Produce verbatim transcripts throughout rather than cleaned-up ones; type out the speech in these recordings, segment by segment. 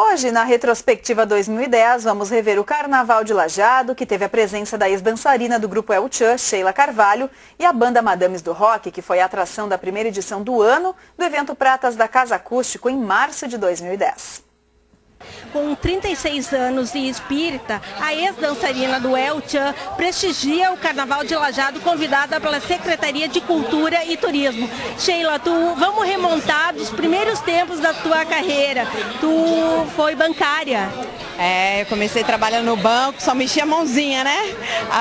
Hoje, na retrospectiva dois mil e dez, vamos rever o Carnaval de Lajeado, que teve a presença da ex-dançarina do grupo É o Tchan, Sheila Carvalho, e a banda Madames do Rock, que foi a atração da primeira edição do ano do evento Pratas da Casa Acústico, em março de dois mil e dez. Com trinta e seis anos e espírita, a ex-dançarina do El Tchã prestigia o Carnaval de Lajeado, convidada pela Secretaria de Cultura e Turismo. Sheila, tu, vamos remontar dos primeiros tempos da tua carreira. Tu foi bancária. É, eu comecei trabalhando no banco, só mexia a mãozinha, né?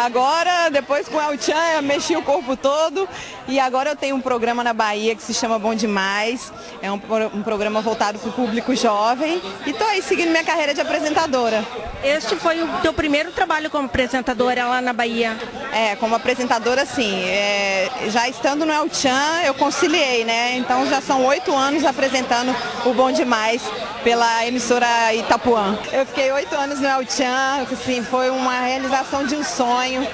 Agora, depois com o El Tchã, eu mexi o corpo todo. E agora eu tenho um programa na Bahia que se chama Bom Demais. É um, um programa voltado para o público jovem. E tô aí seguindo minha carreira de apresentadora. Este foi o teu primeiro trabalho como apresentadora lá na Bahia? É, como apresentadora sim. É, já estando no El Tchã, eu conciliei, né? Então já são oito anos apresentando o Bom Demais pela emissora Itapuã. Eu fiquei oito anos no El Tchã, assim, foi uma realização de um sonho.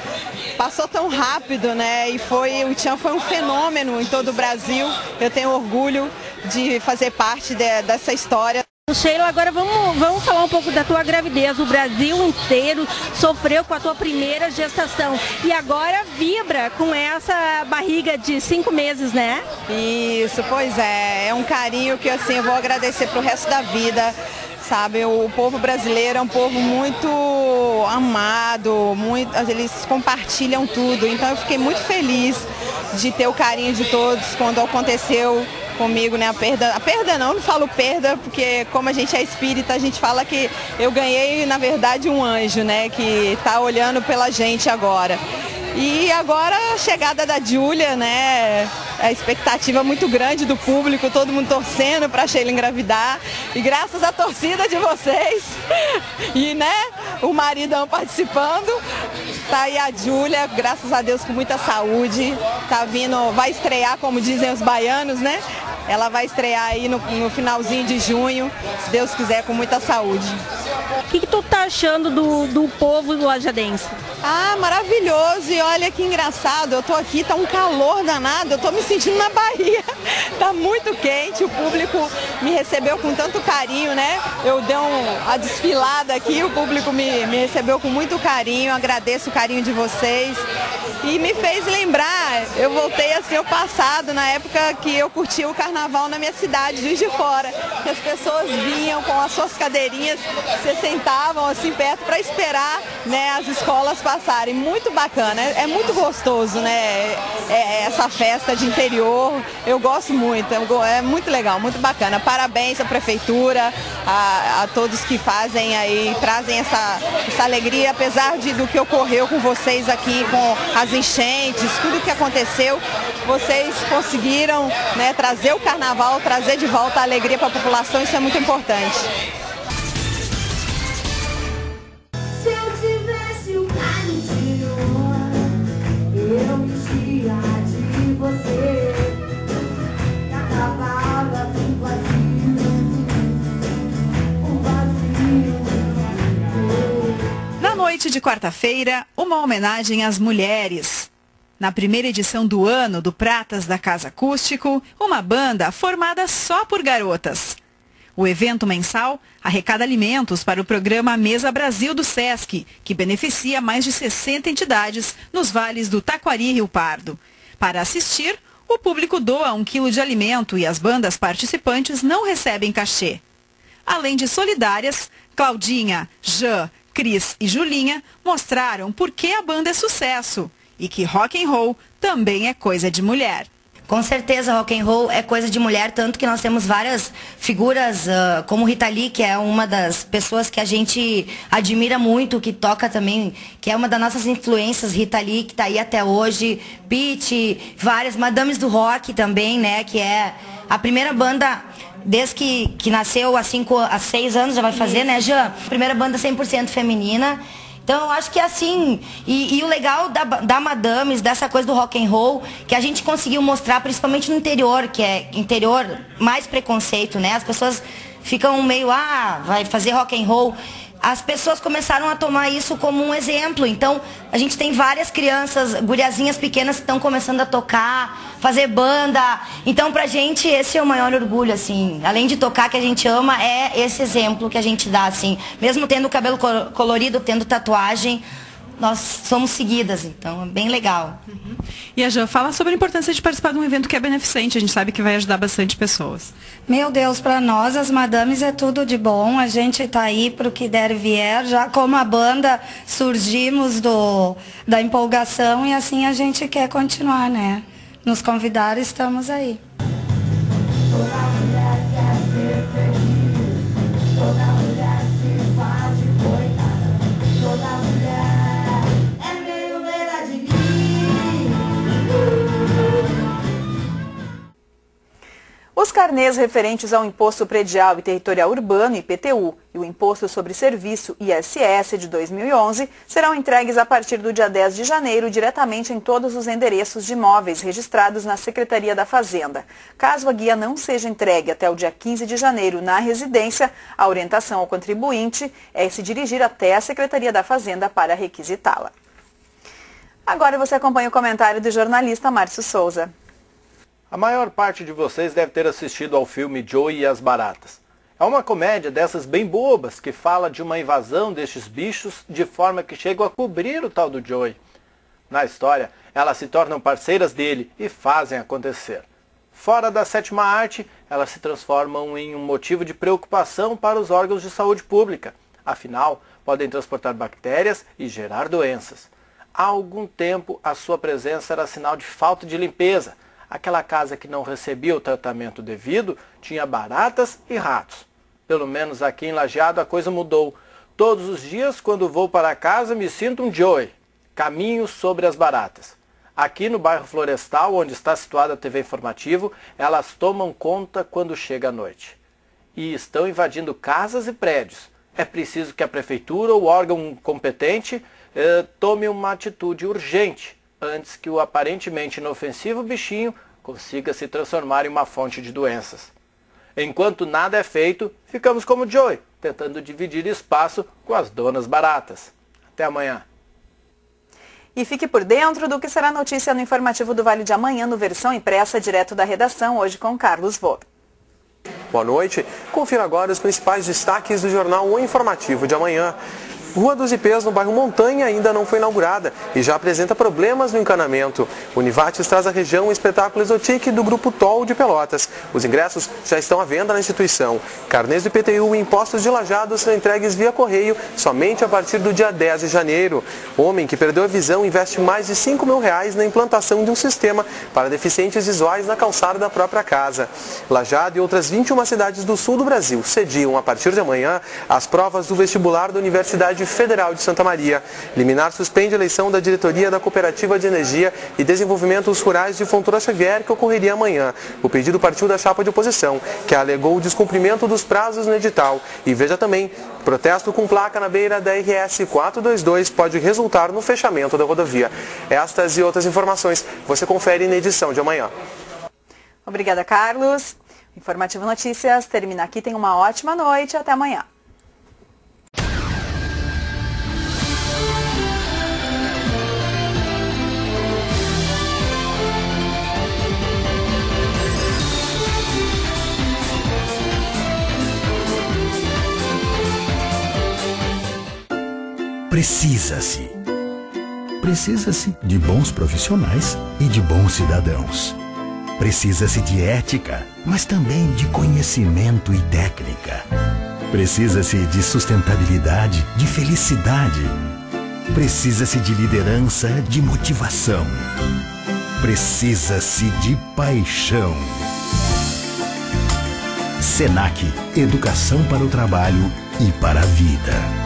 Passou tão rápido, né? E foi, o Tchan foi um fenômeno em todo o Brasil. Eu tenho orgulho de fazer parte de, dessa história. Sheila, agora vamos, vamos falar um pouco da tua gravidez. O Brasil inteiro sofreu com a tua primeira gestação e agora vibra com essa barriga de cinco meses, né? Isso, pois é. É um carinho que assim, eu vou agradecer pro resto da vida. Sabe, o povo brasileiro é um povo muito amado, muito, eles compartilham tudo. Então eu fiquei muito feliz de ter o carinho de todos quando aconteceu comigo, né? A perda, a perda não, não falo perda, porque como a gente é espírita, a gente fala que eu ganhei, na verdade, um anjo, né? Que tá olhando pela gente agora. E agora a chegada da Júlia, né? A expectativa muito grande do público, todo mundo torcendo para a Sheila engravidar. E graças à torcida de vocês, e né, o maridão participando, tá aí a Júlia, graças a Deus, com muita saúde. Tá vindo, vai estrear, como dizem os baianos, né? Ela vai estrear aí no, no finalzinho de junho, se Deus quiser, com muita saúde. O que, que tu tá achando do, do povo do lajeadense? Ah, maravilhoso! E olha que engraçado, eu tô aqui, tá um calor danado, eu tô me sentindo na Bahia. Tá muito quente, o público me recebeu com tanto carinho, né? Eu dei um, a desfilada aqui, o público me, me recebeu com muito carinho, agradeço o carinho de vocês. E me fez lembrar, eu voltei assim ao passado, na época que eu curtia o carnaval na minha cidade, Juiz de Fora. Que as pessoas vinham com as suas cadeirinhas, se sentavam assim perto para esperar, né, as escolas passarem. Muito bacana, é, é muito gostoso, né, é, essa festa de interior. Eu gosto muito, é muito legal, muito bacana. Parabéns à prefeitura, a, a todos que fazem aí, trazem essa, essa alegria, apesar de, do que ocorreu com vocês aqui, com as enchentes, tudo o que aconteceu, vocês conseguiram, né, trazer o carnaval, trazer de volta a alegria para a população, isso é muito importante. Se eu tivesse um carro de honra, eu me esquia de você, e acabava com vazio, um vazio. Na noite de quarta-feira, uma homenagem às mulheres. Na primeira edição do ano do Pratas da Casa Acústico, uma banda formada só por garotas. O evento mensal arrecada alimentos para o programa Mesa Brasil do Sesc, que beneficia mais de sessenta entidades nos vales do Taquari e Rio Pardo. Para assistir, o público doa um quilo de alimento e as bandas participantes não recebem cachê. Além de solidárias, Claudinha, Jean, Cris e Julinha mostraram por que a banda é sucesso. E que rock and roll também é coisa de mulher. Com certeza, rock and roll é coisa de mulher, tanto que nós temos várias figuras, uh, como Rita Lee, que é uma das pessoas que a gente admira muito, que toca também, que é uma das nossas influências, Rita Lee, que está aí até hoje, Pitty, várias, Madames do Rock também, né, que é a primeira banda, desde que, que nasceu há, cinco, há seis anos, já vai fazer, Isso. né, Jean? Primeira banda cem por cento feminina. Então eu acho que é assim, e, e o legal da, da Madames, dessa coisa do rock and roll, que a gente conseguiu mostrar principalmente no interior, que é interior mais preconceito, né? As pessoas ficam meio, ah, vai fazer rock and roll. as pessoas começaram a tomar isso como um exemplo. Então, a gente tem várias crianças, guriazinhas pequenas que estão começando a tocar, fazer banda. Então, pra gente, esse é o maior orgulho, assim. Além de tocar, que a gente ama, é esse exemplo que a gente dá, assim. Mesmo tendo cabelo colorido, tendo tatuagem, nós somos seguidas, então é bem legal. Uhum. E a Jo, fala sobre a importância de participar de um evento que é beneficente, a gente sabe que vai ajudar bastante pessoas. Meu Deus, para nós, as madames, é tudo de bom, a gente está aí para o que der e vier, já como a banda surgimos do, da empolgação e assim a gente quer continuar, né? Nos convidar, estamos aí. Os carnês referentes ao Imposto Predial e Territorial Urbano, I P T U, e o Imposto sobre Serviço, I S S, de dois mil e onze, serão entregues a partir do dia dez de janeiro diretamente em todos os endereços de imóveis registrados na Secretaria da Fazenda. Caso a guia não seja entregue até o dia quinze de janeiro na residência, a orientação ao contribuinte é se dirigir até a Secretaria da Fazenda para requisitá-la. Agora você acompanha o comentário do jornalista Márcio Souza. A maior parte de vocês deve ter assistido ao filme Joey e as Baratas. É uma comédia dessas bem bobas que fala de uma invasão destes bichos de forma que chegam a cobrir o tal do Joey. Na história, elas se tornam parceiras dele e fazem acontecer. Fora da sétima arte, elas se transformam em um motivo de preocupação para os órgãos de saúde pública. Afinal, podem transportar bactérias e gerar doenças. Há algum tempo, a sua presença era sinal de falta de limpeza. Aquela casa que não recebia o tratamento devido tinha baratas e ratos. Pelo menos aqui em Lajeado a coisa mudou. Todos os dias, quando vou para casa, me sinto um Joey. Caminho sobre as baratas. Aqui no bairro Florestal, onde está situada a T V Informativo, elas tomam conta quando chega a noite. E estão invadindo casas e prédios. É preciso que a prefeitura ou órgão competente eh, tome uma atitude urgente, antes que o aparentemente inofensivo bichinho consiga se transformar em uma fonte de doenças. Enquanto nada é feito, ficamos como Joey, tentando dividir espaço com as donas baratas. Até amanhã. E fique por dentro do que será notícia no Informativo do Vale de amanhã, no versão impressa, direto da redação, hoje com Carlos Vô. Boa noite. Confira agora os principais destaques do jornal O Informativo de amanhã. Rua dos Ipês, no bairro Montanha, ainda não foi inaugurada e já apresenta problemas no encanamento. Univates traz à região um espetáculo exotique do grupo T O L de Pelotas. Os ingressos já estão à venda na instituição. Carnês do I P T U e impostos de Lajeado serão entregues via correio somente a partir do dia dez de janeiro. Homem que perdeu a visão investe mais de cinco mil reais na implantação de um sistema para deficientes visuais na calçada da própria casa. Lajeado e outras vinte e uma cidades do sul do Brasil sediam, a partir de amanhã, as provas do vestibular da Universidade Federal de Santa Maria. Liminar suspende a eleição da diretoria da Cooperativa de Energia e Desenvolvimentos Rurais de Fontoura Xavier, que ocorreria amanhã. O pedido partiu da chapa de oposição, que alegou o descumprimento dos prazos no edital. E veja também, protesto com placa na beira da R S quatrocentos e vinte e dois pode resultar no fechamento da rodovia. Estas e outras informações você confere na edição de amanhã. Obrigada, Carlos. Informativo Notícias termina aqui. Tenha uma ótima noite. Até amanhã. Precisa-se. Precisa-se de bons profissionais e de bons cidadãos. Precisa-se de ética, mas também de conhecimento e técnica. Precisa-se de sustentabilidade, de felicidade. Precisa-se de liderança, de motivação. Precisa-se de paixão. Senac, educação para o trabalho e para a vida.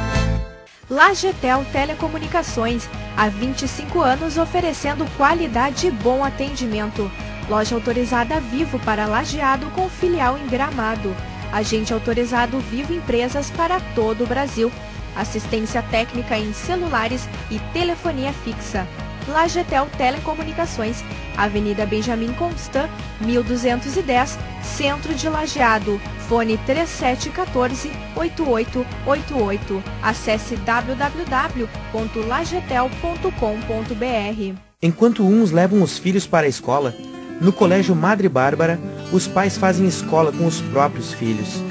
Lagetel Telecomunicações, há vinte e cinco anos oferecendo qualidade e bom atendimento. Loja autorizada Vivo para Lajeado com filial em Gramado. Agente autorizado Vivo Empresas para todo o Brasil. Assistência técnica em celulares e telefonia fixa. Lagetel Telecomunicações, Avenida Benjamin Constant, mil duzentos e dez, Centro de Lajeado, fone três sete um quatro, oito oito oito oito. Acesse w w w ponto lagetel ponto com ponto b r. Enquanto uns levam os filhos para a escola, no Colégio Madre Bárbara, os pais fazem escola com os próprios filhos.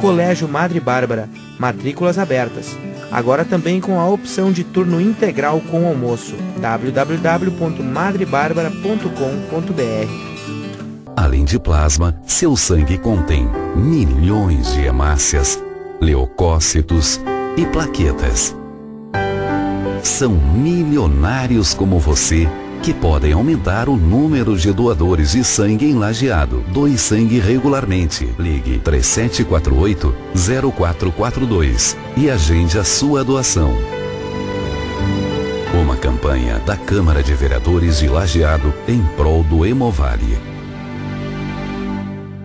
Colégio Madre Bárbara, matrículas abertas. Agora também com a opção de turno integral com almoço. w w w ponto madre bárbara ponto com ponto b r. Além de plasma, seu sangue contém milhões de hemácias, leucócitos e plaquetas. São milionários como você que podem aumentar o número de doadores de sangue em Lajeado. Doe sangue regularmente. Ligue três sete quatro oito, zero quatro quatro dois e agende a sua doação. Uma campanha da Câmara de Vereadores de Lajeado em prol do Hemovale.